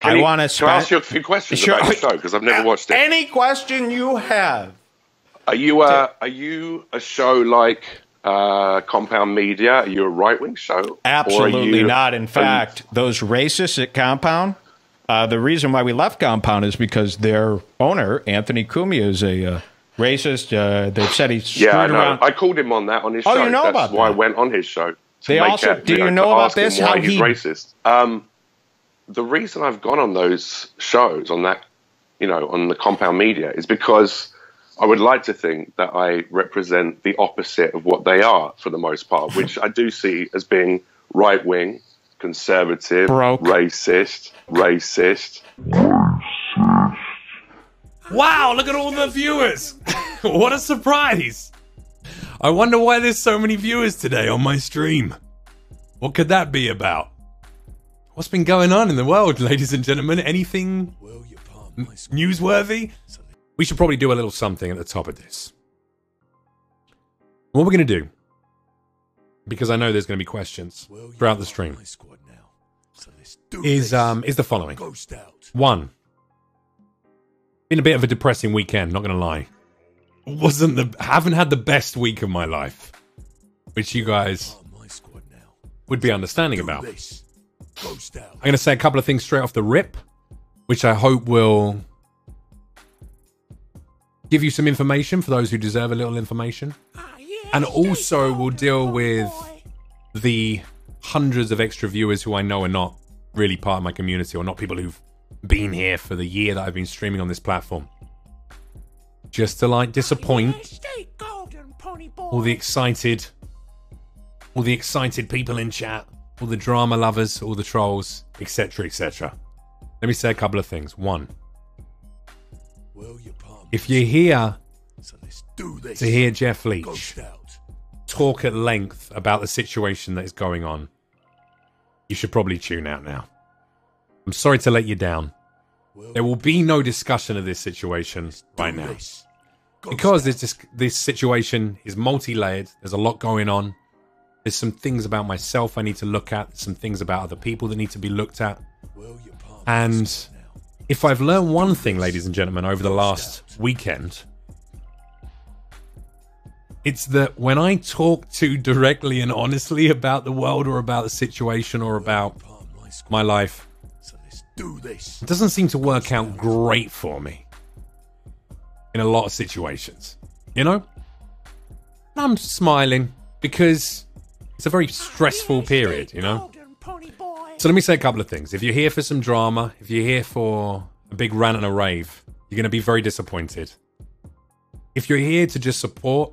Can I ask you a few questions about the show, because I've never watched it? Any question you have. Are you a show like Compound Media? Are you a right-wing show? Absolutely not. In fact, those racists at Compound, the reason why we left Compound is because their owner, Anthony Cumia, is a racist. They've said he's screwed around. I called him on that on his show. You know That's about why that. I went on his show. They also, do you know about this? How he's racist. The reason I've gone on those shows, on that, on the Compound Media, is because I would like to think that I represent the opposite of what they are for the most part, which I do see as being right wing, conservative, racist. Wow, look at all the viewers. What a surprise. I wonder why there's so many viewers today on my stream. What could that be about? What's been going on in the world, ladies and gentlemen? Anything newsworthy? We should probably do a little something at the top of this. What we're going to do, because I know there's going to be questions throughout the stream, is the following. One, been a bit of a depressing weekend, not going to lie. Haven't had the best week of my life, which you guys would be understanding about. I'm going to say a couple of things straight off the rip, which I hope will give you some information for those who deserve a little information. And also we'll deal with the hundreds of extra viewers who I know are not really part of my community, or not people who've been here for the year that I've been streaming on this platform. Just to disappoint all the excited people in chat, all the drama lovers, all the trolls, etc., etc. Let me say a couple of things. One, if you're here to hear Jeff Leach talk at length about the situation that is going on, you should probably tune out now. I'm sorry to let you down. There will be no discussion of this situation right now, because this situation is multi-layered. There's a lot going on. There's some things about myself I need to look at, some things about other people that need to be looked at. And if I've learned one thing, ladies and gentlemen, over the last weekend, it's that when I talk too directly and honestly about the world, or about the situation, or about my life, it doesn't seem to work out great for me in a lot of situations, you know? And I'm smiling because it's a very stressful period, you know? So let me say a couple of things. If you're here for some drama, if you're here for a big rant and a rave, you're going to be very disappointed. If you're here to just support,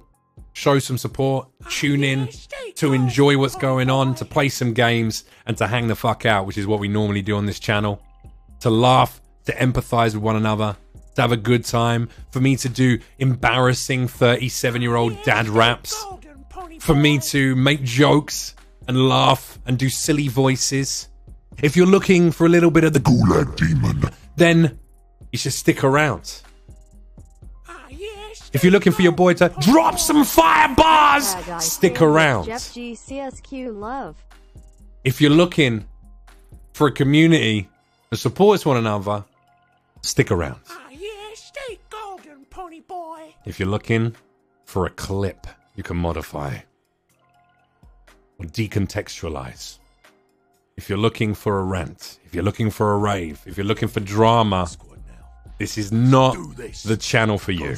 show some support, tune in, to enjoy what's going on, to play some games, and to hang the fuck out, which is what we normally do on this channel, to laugh, to empathize with one another, to have a good time, for me to do embarrassing 37-year-old dad raps, for me to make jokes and laugh and do silly voices. If you're looking for a little bit of the Gulag demon, then you should stick around. If you're looking for your boy to drop some fire bars, stick around. If you're looking for a community that supports one another, stick around. If you're looking for a clip you can modify or decontextualize, if you're looking for a rant, if you're looking for a rave, if you're looking for drama, this is not the channel for you.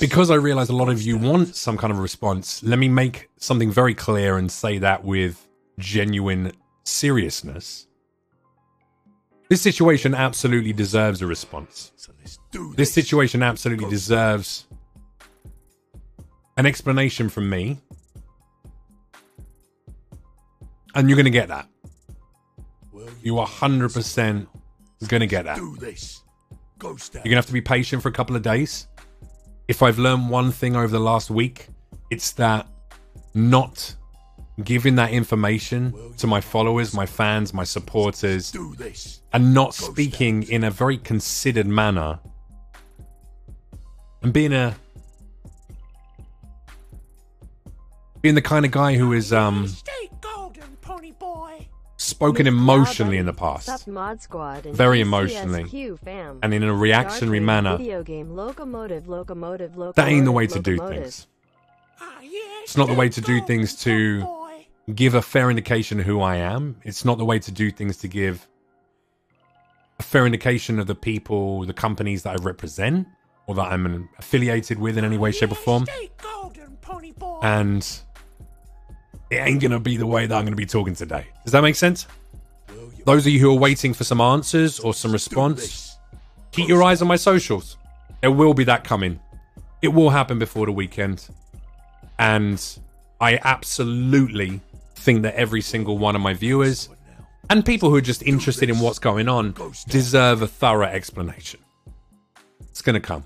Because I realize a lot of you want some kind of response, let me make something very clear and say that with genuine seriousness. This situation absolutely deserves a response. This situation absolutely deserves an explanation from me. And you're going to get that. You 100% is going to get that. You're going to have to be patient for a couple of days. If I've learned one thing over the last week, it's that not giving that information to my followers, my fans, my supporters, and not speaking in a very considered manner, and being the kind of guy who is spoken emotionally in the past, very emotionally, and in a reactionary manner. That ain't the way to do things. It's not the way to do things to give a fair indication of who I am. It's not the way to do things to give a fair indication of the people, the companies that I represent, or that I'm affiliated with in any way, shape, or form. And it ain't gonna be the way that I'm gonna be talking today. Does that make sense? Those of you who are waiting for some answers or some response, keep your eyes on my socials. There will be that coming. It will happen before the weekend. And I absolutely think that every single one of my viewers and people who are just interested in what's going on deserve a thorough explanation. It's gonna come.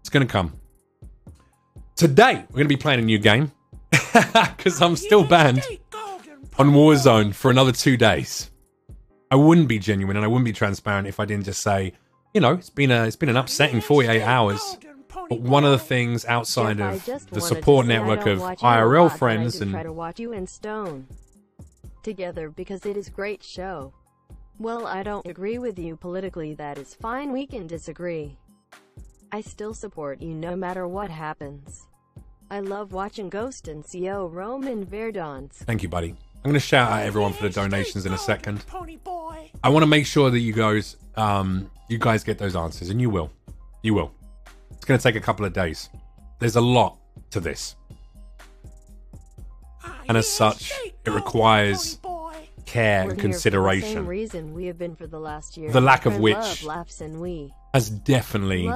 It's gonna come. Today, we're gonna be playing a new game because I'm still banned on Warzone for another 2 days. I wouldn't be genuine and I wouldn't be transparent if I didn't just say, you know, it's been an upsetting 48 hours. But one of the things outside of the support network of IRL friends and try to watch you and Stone together because it is great show. Well, I don't agree with you politically. That is fine. We can disagree. I still support you no matter what happens. I love watching Ghost and CO Rome and Verdance. Thank you, buddy. I'm going to shout out everyone for the donations in a second. I want to make sure that you guys get those answers, and you will. You will. It's going to take a couple of days. There's a lot to this. And as such, it requires care and consideration. For the same reason we have been for the last year. The lack of which has definitely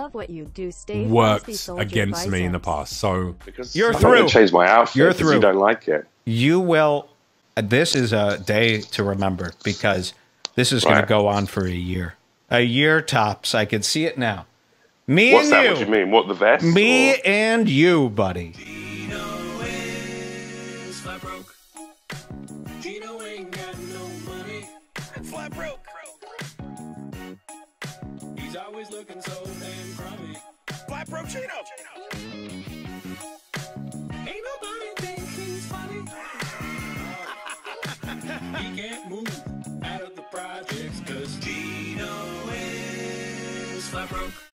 worked against me in the past. So you're through. I change my outfit. You're through. You don't like it. You will. This is a day to remember because this is going to go on for a year. A year tops. I can see it now. Me and you. What's that? What do you mean? What, the vest? Me and you, buddy. Gino ain't got no money, flat broke. He's always looking so damn crummy. Flat broke Gino. Ain't nobody think he's funny. He can't move out of the projects 'cause Gino is flat broke.